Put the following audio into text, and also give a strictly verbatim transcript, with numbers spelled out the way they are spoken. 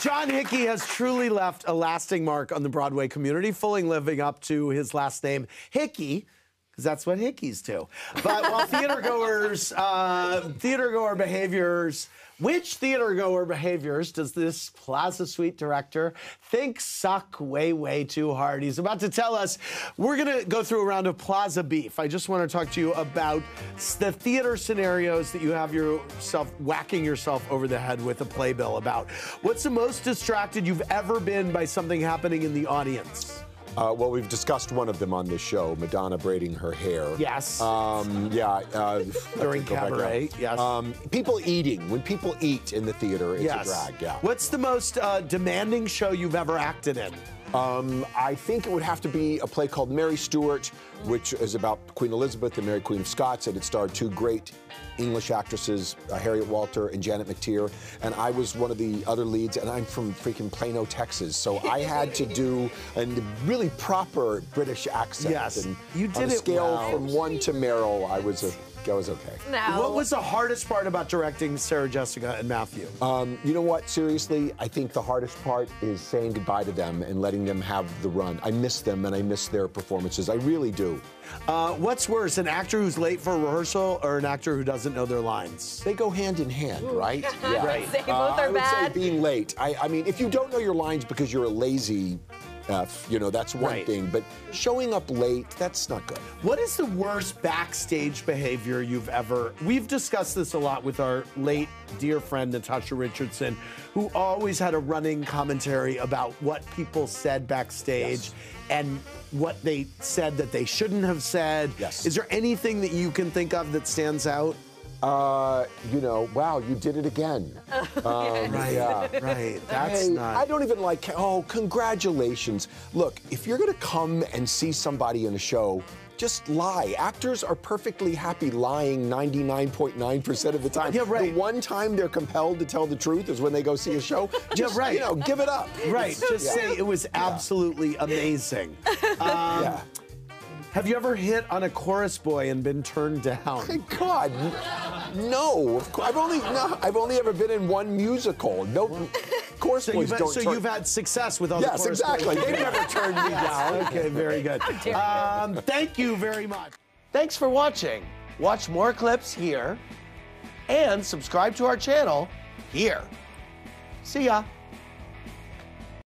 John Hickey has truly left a lasting mark on the Broadway community, fully living up to his last name, Hickey, because that's what hickeys do. But while theatergoers, uh, theatergoer behaviors, which theatergoer behaviors does this Plaza Suite director think suck way, way too hard? He's about to tell us. We're going to go through a round of Plaza Beef. I just want to talk to you about the theater scenarios that you have yourself whacking yourself over the head with a playbill about. What's the most distracted you've ever been by something happening in the audience? Uh, well, we've discussed one of them on this show, Madonna braiding her hair. Yes. Um, yeah. Uh, During Cabaret, yes. Um, people eating. When people eat in the theater, it's yes. a drag, yeah. What's the most uh, demanding show you've ever acted in? Um, I think it would have to be a play called Mary Stuart, which is about Queen Elizabeth and Mary Queen of Scots, and it starred two great English actresses, uh, Harriet Walter and Janet McTeer, and I was one of the other leads, and I'm from freaking Plano, Texas, so I had to do a really proper British accent. Yes, and you did it well. On a scale from one to Meryl, I was a... I was okay. No. What was the hardest part about directing Sarah Jessica and Matthew? Um, you know what? Seriously, I think the hardest part is saying goodbye to them and letting them have the run. I miss them and I miss their performances. I really do. Uh, what's worse, an actor who's late for a rehearsal or an actor who doesn't know their lines? They go hand in hand, Ooh. right? Yeah. Right. They both are uh, I would bad. say being late. I, I mean, if you don't know your lines because you're a lazy F, you know, that's one right. thing, but showing up late, that's not good. What is the worst backstage behavior you've ever... We've discussed this a lot with our late dear friend, Natasha Richardson, who always had a running commentary about what people said backstage yes. and what they said that they shouldn't have said. Yes. Is there anything that you can think of that stands out? Uh, you know, wow, you did it again. Oh, um, yes. Right, yeah, right. That's hey, not... I don't even like... Oh, congratulations. Look, if you're going to come and see somebody in a show, just lie. Actors are perfectly happy lying ninety-nine point nine percent of the time. Yeah, right. The one time they're compelled to tell the truth is when they go see a show. Just, yeah, right. you know, give it up. Right, just yeah. say it was yeah. absolutely amazing. Um, yeah. Have you ever hit on a chorus boy and been turned down? God, no. I've only no, I've only ever been in one musical. No, chorus so boys you've, don't. So turn... you've had success with all yes, the chorus exactly. boys. Yes, exactly. They've never turned me down. Okay, very good. Um, thank you very much. Thanks for watching. Watch more clips here, and subscribe to our channel here. See ya.